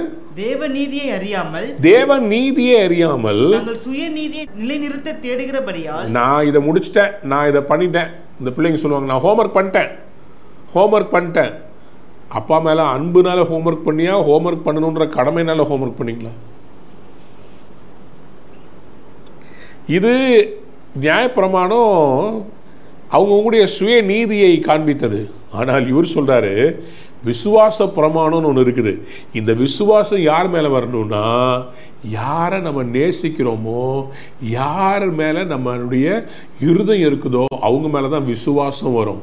தேவ நீதியை அறியாமல், தேவ நீதியை அறியாமல் தங்கள் சுய நீதியை நிலைநிறுத்த தேடுகிறபடியால், நான் இதை முடிச்சிட்டேன், நான் இதை பண்ணிட்டேன். இந்த பிள்ளைங்க சொல்லுவாங்க, நான் ஹோம்ஒர்க் பண்ணிட்டேன். அப்பா மேலே அன்புனால ஹோம்ஒர்க் பண்ணியா, ஹோம்ஒர்க் பண்ணணுன்ற கடமைனால ஹோம்ஒர்க் பண்ணிங்களா? இது நியாயப்பிரமாணம் அவங்கவுங்களுடைய சுய நீதியை காண்பித்தது. ஆனால் இவர் சொல்கிறாரு, விசுவாச பிரமாணம்னு ஒன்று இருக்குது. இந்த விசுவாசம் யார் மேலே வரணும்னா, யாரை நம்ம நேசிக்கிறோமோ, யார் மேலே நம்மளுடைய இருதயம் இருக்குதோ அவங்க மேலே தான் விசுவாசம் வரும்.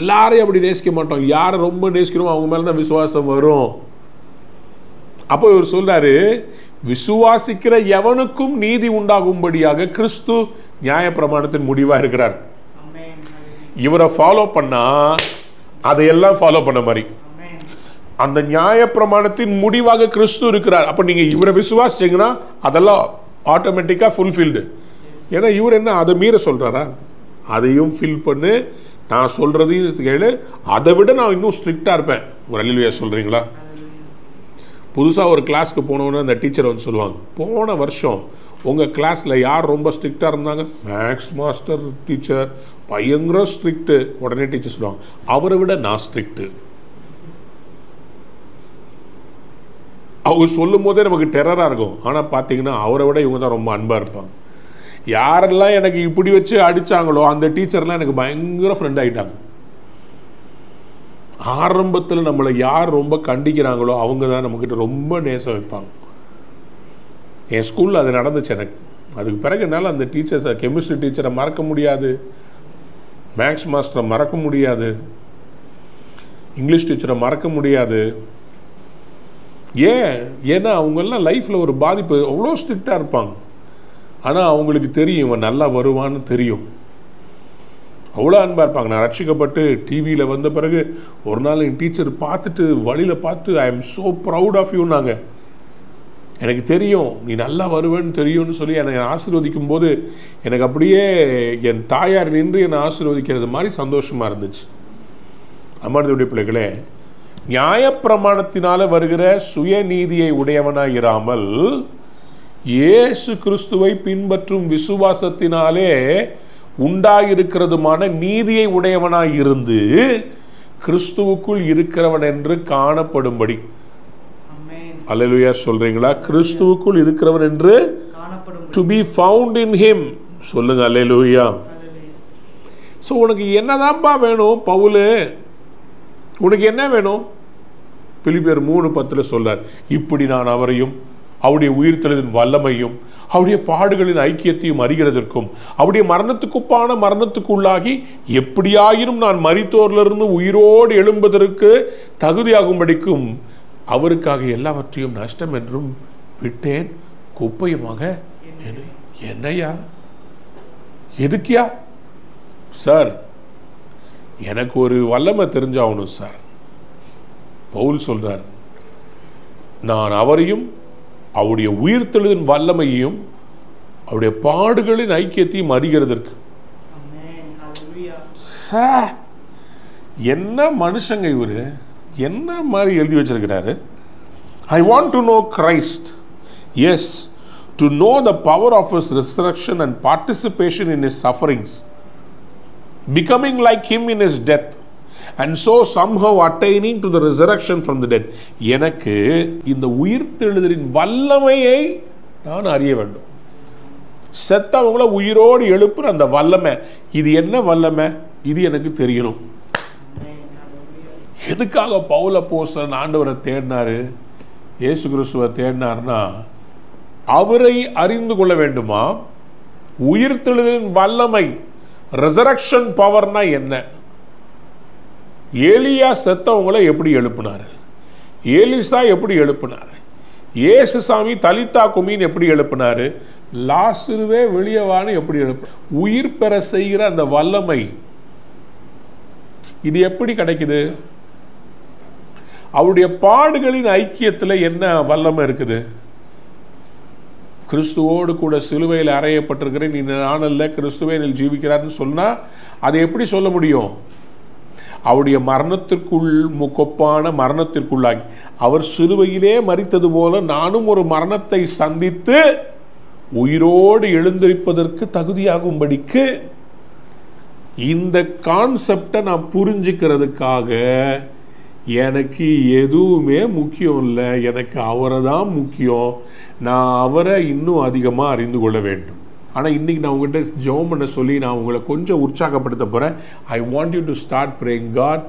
எல்லாரையும் அப்படி நேசிக்க மாட்டோம், யாரை ரொம்ப நேசிக்கிறோமோ அவங்க மேலே தான் விசுவாசம் வரும். அப்போ இவர் சொல்கிறாரு, விசுவாசிக்கிற எவனுக்கும் நீதி உண்டாகும்படியாக கிறிஸ்து நியாயப்பிரமாணத்தின் முடிவாக இருக்கிறார். இவரை ஃபாலோ பண்ணால் அதையெல்லாம் ஃபாலோ பண்ண மாதிரி அந்த நியாயப்பிரமாணத்தின் முடிவாக கிறிஸ்து இருக்கிறார். அப்போ நீங்கள் இவரை விசுவாசிச்சிங்கன்னா அதெல்லாம் ஆட்டோமேட்டிக்காக ஃபுல்ஃபில்டு. ஏன்னா இவர் என்ன அதை மீற சொல்கிறாரா? அதையும் ஃபில் பண்ணு, நான் சொல்கிறதையும் கேளு, அதை விட நான் இன்னும் ஸ்ட்ரிக்டாக இருப்பேன். ஹல்லேலூயா சொல்கிறீங்களா? புதுசாக ஒரு கிளாஸ்க்கு போனோன்னு அந்த டீச்சர் வந்து சொல்லுவாங்க, போன வருஷம் உங்கள் கிளாஸில் யார் ரொம்ப ஸ்ட்ரிக்டாக இருந்தாங்க? மேக்ஸ் மாஸ்டர் டீச்சர் பயங்கர ஸ்ட்ரிக்ட்டு. உடனே டீச்சர் சொல்லுவாங்க, அவரை விட நான் ஸ்ட்ரிக்ட்டு. அவங்க சொல்லும் போதே நமக்கு டெரராக இருக்கும். ஆனால் பார்த்தீங்கன்னா அவரை விட இவங்க தான் ரொம்ப அன்பாக இருப்பாங்க. யாரெல்லாம் எனக்கு இப்படி வச்சு அடித்தாங்களோ அந்த டீச்சர்லாம் எனக்கு பயங்கர ஃப்ரெண்ட் ஆகிட்டாங்க. ஆரம்பத்தில் நம்மளை யார் ரொம்ப கண்டிக்கிறாங்களோ அவங்க தான் நம்மக்கிட்ட ரொம்ப நேசம் வைப்பாங்க. என் ஸ்கூலில் அது நடந்துச்சு எனக்கு. அதுக்கு பிறகு என்னால் அந்த டீச்சர்ஸை, கெமிஸ்ட்ரி டீச்சரை மறக்க முடியாது, மேக்ஸ் மாஸ்டரை மறக்க முடியாது, இங்கிலீஷ் டீச்சரை மறக்க முடியாது. ஏன்? ஏன்னா அவங்கெல்லாம் லைஃப்பில் ஒரு பாதிப்பு, அவ்வளோ ஸ்ட்ரிக்டாக இருப்பாங்க. ஆனால் அவங்களுக்கு தெரியும் இவன் நல்லா வருவான்னு தெரியும், அவ்வளோ அன்பாக இருப்பாங்க. நான் ரட்சிக்கப்பட்டு டிவியில் வந்த பிறகு ஒரு நாள் என் டீச்சர் பார்த்துட்டு வழியில் பார்த்து, I am so proud of you, நாங்கள் எனக்கு தெரியும் நீ நல்லா வருவேன்னு தெரியும்னு சொல்லி என்னை ஆசீர்வதிக்கும் போது எனக்கு அப்படியே என் தாயார் நின்று என்னை ஆசீர்வதிக்கிறது மாதிரி சந்தோஷமாக இருந்துச்சு. அமர்ந்தவுடைய பிள்ளைகளே, நியாயப்பிரமாணத்தினால வருகிற சுயநீதியை உடையவனாயிராமல் இயேசு கிறிஸ்துவை பின்பற்றும் விசுவாசத்தினாலே உண்டாயிருக்கிறதுமான நீதியை உடையவனாயிருந்து கிறிஸ்துவுக்குள் இருக்கிறவன் என்று காணப்படும்படி. அல்லேலூயா சொல்றீங்களா? கிறிஸ்துவுக்குள் இருக்கிறவன் என்று to be found in him. சொல்லுங்க அல்லேலூயா. ஸோ உனக்கு என்னதான்ப்பா வேணும் பவுலு? உனக்கு என்ன வேணும்? பிலிப்பியர் 3:10 சொல்றார், இப்படி நான் அவரையும் அவருடைய உயிர்த்தெழுதலின் வல்லமையும் அவருடைய பாடுகளின் ஐக்கியத்தையும் அறிகிறதற்கும் அவருடைய மரணத்துக்குப்பான மரணத்துக்குள்ளாகி எப்படியாயினும் நான் மரித்தோரிலிருந்து உயிரோடு எழும்பதற்கு தகுதியாகும்படிக்கும் அவருக்காக எல்லாவற்றையும் நஷ்டம் என்றும் விட்டேன், குப்பையுமாக. என்னையா? எதுக்கியா சார்? எனக்கு ஒரு வல்லமை தெரிஞ்சாகணும் சார். பவுல் சொல்றார், நான் அவரையும் அவருடைய உயிர்த்தெழுதலின் வல்லமையையும் அவருடைய பாடுகளின் ஐக்கியத்தையும் அறிகிறதற்கு. சார் என்ன மனுஷங்க இவரு, என்ன மாதிரி எழுதி வச்சிருக்கிறாரு? I want to know Christ, yes to know the power of his resurrection and participation in his sufferings, becoming like him in his death, and so somehow attaining to the resurrection from the death. எனக்கு இந்த உயிர்த்தெழுதலின் வல்லமையை நான் அறிய வேண்டும். செத்தவங்கள உயிரோடு எழுப்புற அந்த வல்லமை, இது என்ன வல்லமை? இது எனக்கு தெரியணும். எதுக்காக பவுல் அப்போஸ்தலன் ஆண்டவரை தேடினாரு, இயேசு கிறிஸ்துவை தேடினார்னா, அவரை அறிந்து கொள்ள வேண்டுமா? உயிர்த்தெழுதலின் வல்லமை, ரெசரக்ஷன் பவர்னா என்ன? ஏலியா செத்தவங்களை எப்படி எழுப்பினார், ஏலிசா எப்படி எழுப்பினார், இயேசு சாமி தலித்தா குமின்னு எப்படி எழுப்பினார், லாசருவே வெளியே வான்னு எப்படி எழுப்பினார்? உயிர் பெற செய்கிற அந்த வல்லமை, இது எப்படி கிடைக்குது? அவருடைய பாடுகளின் ஐக்கியத்தில் என்ன வல்லமை இருக்குது? கிறிஸ்துவோடு கூட சிலுவையில் அறையப்பட்டிருக்கிறேன், நீ நான் இல்லை கிறிஸ்துவே என்னில் ஜீவிக்கிறார்னு சொன்னால் அதை எப்படி சொல்ல முடியும்? அவருடைய மரணத்திற்குள்ளாகி அவர் சிலுவையிலே மரித்தது போல நானும் ஒரு மரணத்தை சந்தித்து உயிரோடு எழுந்திருப்பதற்கு தகுதியாகும்படிக்கு இந்த கான்செப்டை நான் புரிஞ்சுக்கிறதுக்காக எனக்கு எதுவுமே முக்கியம் இல்லை, எனக்கு அவரை தான் முக்கியம். நான் அவரை இன்னும் அதிகமாக அறிந்து கொள்ள வேண்டும். ஆனால் இன்றைக்கி நான் உங்கள்கிட்ட ஜெபம் பண்ண சொல்லி நான் உங்களை கொஞ்சம் உற்சாகப்படுத்த போகிறேன். I want you to start praying, God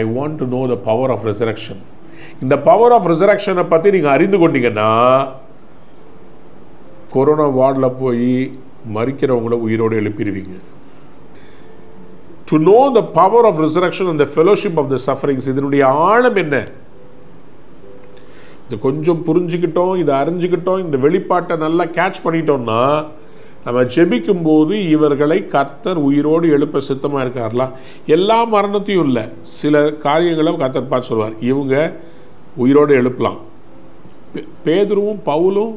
I want to know the power of resurrection. இந்த பவர் ஆஃப் ரெசரக்ஷனை பற்றி நீங்கள் அறிந்து கொண்டீங்கன்னா கொரோனா வார்டில் போய் மறிக்கிறவங்கள உயிரோடு எழுப்பிடுவீங்க. To know the power of resurrection and the fellowship of the sufferings, இதனுடைய ஆழம் என்ன? இது கொஞ்சம் புரிஞ்சுக்கிட்டோம், இதை அறிஞ்சிக்கிட்டோம், இந்த வெளிப்பாட்டை நல்லா கேட்ச் பண்ணிட்டோம்னா நம்ம ஜெபிக்கும் போது இவர்களை கர்த்தர் உயிரோடு எழுப்ப சித்தமாக இருக்காரலாம். எல்லா மரணத்தையும் இல்லை, சில காரியங்களை கர்த்தர் பார்த்து சொல்வார், இவங்க உயிரோடு எழுப்பலாம். பேதுருவும் பவுலும்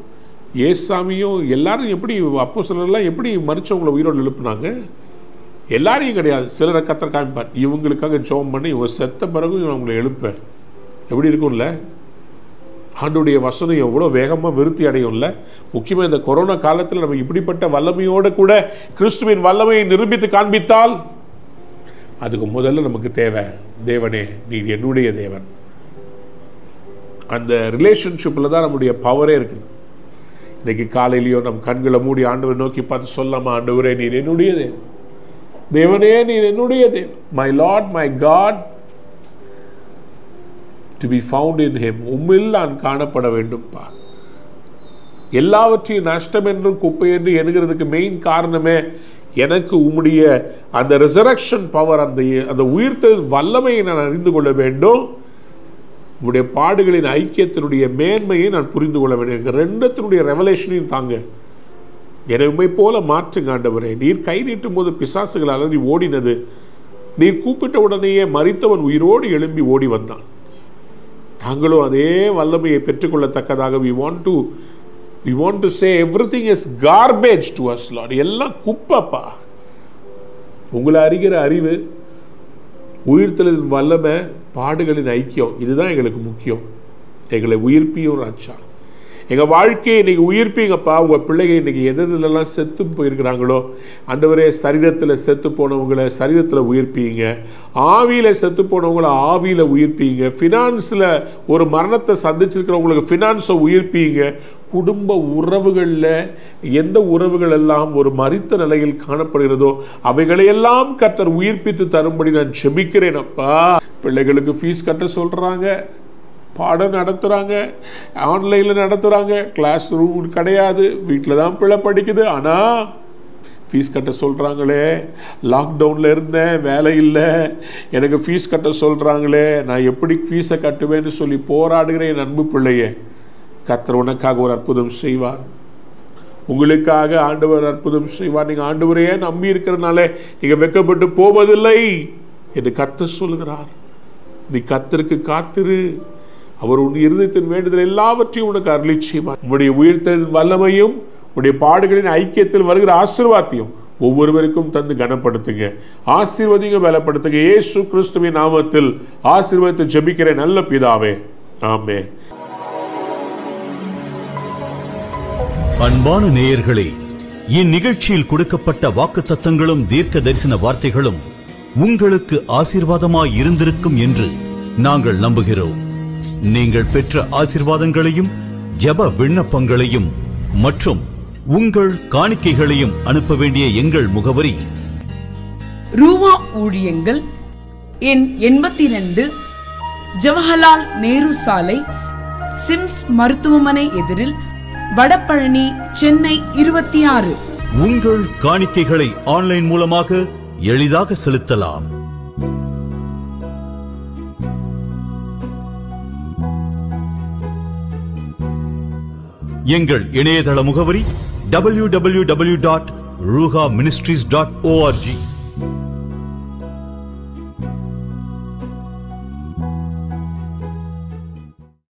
ஏசாமியும் எல்லாரும் எப்படி அப்போஸ்தலர்கள் எப்படி மரிச்சவங்களை உயிரோடு எழுப்புனாங்க? எல்லாரையும் கிடையாது, சிலரை கத்தர் காமிப்பார். இவங்களுக்காக ஜோம் பண்ணி இவங்க செத்த பிறகு இவன் அவங்களை எழுப்பார். எப்படி இருக்கும்ல? ஆண்டுடைய வசனம் எவ்வளோ வேகமாக விருத்தி அடையும்ல. முக்கியமாக இந்த கொரோனா காலத்தில் நம்ம இப்படிப்பட்ட வல்லமையோடு கூட கிறிஸ்துவின் வல்லமையை நிரூபித்து காண்பித்தால் அதுக்கு முதல்ல நமக்கு தேவை, தேவனே நீர் என்னுடைய தேவன். அந்த ரிலேஷன்ஷிப்பில் தான் நம்முடைய பவரே இருக்குது. இன்றைக்கி காலையிலையோ நம்ம கண்களை மூடி ஆண்டவரை நோக்கி பார்த்து சொல்லாமா, ஆண்டவரே நீர் என்னுடைய தேவன், தேவனே நீர் என்னுடைய தேவன், my Lord my God, to be found in him, உம்மில் நான் காணப்பட வேண்டும் பா. எல்லாவற்றையும் நஷ்டம் என்றும் குப்பை என்று எண்ணுகிறதுக்கு மெயின் காரணமே எனக்கு உம்முடைய அந்த ரெசரக்ஷன் பவர், அந்த உயிர்த்தெழுதல் வல்லமையை நான் அறிந்து கொள்ள வேண்டும். உம்முடைய பாடுகளின் ஐக்கியத்தினுடைய மேன்மையை நான் புரிந்து கொள்ள வேண்டும். எனக்கு ரெண்டத்தினுடைய ரெவலேஷனையும் தாங்க, எனவே போல மாற்றுங்க ஆண்டவரே. நீர் கை நீட்டும் போது பிசாசுகள் அலறி ஓடினது, நீர் கூப்பிட்ட உடனேயே மரித்தவன் உயிரோடு எழும்பி ஓடி வந்தான். நாங்களும் அதே வல்லமையை பெற்றுக்கொள்ளத்தக்கதாக we want to say everything is garbage to us Lord. எல்லாம் குப்பப்பா. உங்களை அறிகிற அறிவு, உயிர்த்தெழுதலின் வல்லமை, பாடுகளின் ஐக்கியம், இதுதான் எங்களுக்கு முக்கியம். எங்களை உயிர்ப்பியும் ராஜா, எங்கள் வாழ்க்கையை இன்றைக்கி உயிர்ப்பீங்கப்பா. உங்கள் பிள்ளைகள் இன்றைக்கி எதெல்லாம் செத்து போயிருக்கிறாங்களோ ஆண்டவரே, சரீரத்தில் செத்து போனவங்களை சரீரத்தில் உயிர்ப்பீங்க, ஆவியில் செத்து போனவங்களை ஆவியில் உயிர்ப்பீங்க, ஃபினான்ஸில் ஒரு மரணத்தை சந்திச்சிருக்கிறவங்களுக்கு ஃபினான்ஸை உயிர்ப்பீங்க, குடும்ப உறவுகளில் எந்த உறவுகள் எல்லாம் ஒரு மரித்த நிலையில் காணப்படுகிறதோ அவைகளையெல்லாம் கர்த்தர் உயிர்ப்பித்து தரும்படி நான் ஜெபிக்கிறேன் அப்பா. பிள்ளைகளுக்கு ஃபீஸ் கட்ட சொல்கிறாங்க, பாடம் நடத்துகிறாங்க, ஆன்லைனில் நடத்துகிறாங்க, கிளாஸ் ரூம் கிடையாது, வீட்டில் தான் பிள்ளை படிக்குது. ஆனால் ஃபீஸ் கட்ட சொல்கிறாங்களே, லாக்டவுனில் இருந்தேன், வேலை இல்லை, எனக்கு ஃபீஸ் கட்ட சொல்கிறாங்களே, நான் எப்படி ஃபீஸை கட்டுவேன்னு சொல்லி போராடுகிற என் அன்பு பிள்ளையே, கர்த்தர் உனக்காக ஒரு அற்புதம் செய்வார். உங்களுக்காக ஆண்டவர் அற்புதம் செய்வார். நீங்கள் ஆண்டவரையே நம்பி இருக்கிறனாலே நீங்கள் வெட்கப்பட்டு போவதில்லை என்று கர்த்தர் சொல்கிறார். நீ கர்த்தருக்கு காத்திரு, அவர் உன் இருதயத்தின் வேண்டுதல் எல்லாவற்றையும் உனக்கு அருளி செய்வார். உன்னுடைய உயிர்த்தெழுதலின் வல்லமையும் உன்னுடைய பாடுகளின் ஐக்கியத்தில் வருகிற ஆசீர்வாதத்தையும் ஒவ்வொருவருக்கும் தந்து கனப்படுத்துங்க, ஆசீர்வதிங்க, பலப்படுத்துங்க. இயேசு கிறிஸ்துவின் நாமத்தில் ஆசீர்வாதத்தை ஜெபிக்கிற நல்ல பிதாவே, ஆமென். அன்பான நேயர்களே, இந்நிகழ்ச்சியில் கொடுக்கப்பட்ட வாக்குத்தத்தங்களும் தீர்க்க தரிசன வார்த்தைகளும் உங்களுக்கு ஆசீர்வாதமாய் இருந்திருக்கும் என்று நாங்கள் நம்புகிறோம். நீங்கள் பெற்ற ஆசீர்வாதங்களையும் ஜெப விண்ணப்பங்களையும் மற்றும் உங்கள் காணிக்கைகளையும் அனுப்ப வேண்டிய எங்கள் முகவரி ரூவா ஊழியங்கள் எண் 82, ஜவஹர்லால் நேரு சாலை, சிம்ஸ் மருத்துவமனை எதிரில், வடபழனி, சென்னை 26. உங்கள் காணிக்கைகளை ஆன்லைன் மூலமாக எளிதாக செலுத்தலாம். எங்கள் இணையதள முகவரி www.ruhaministries.org.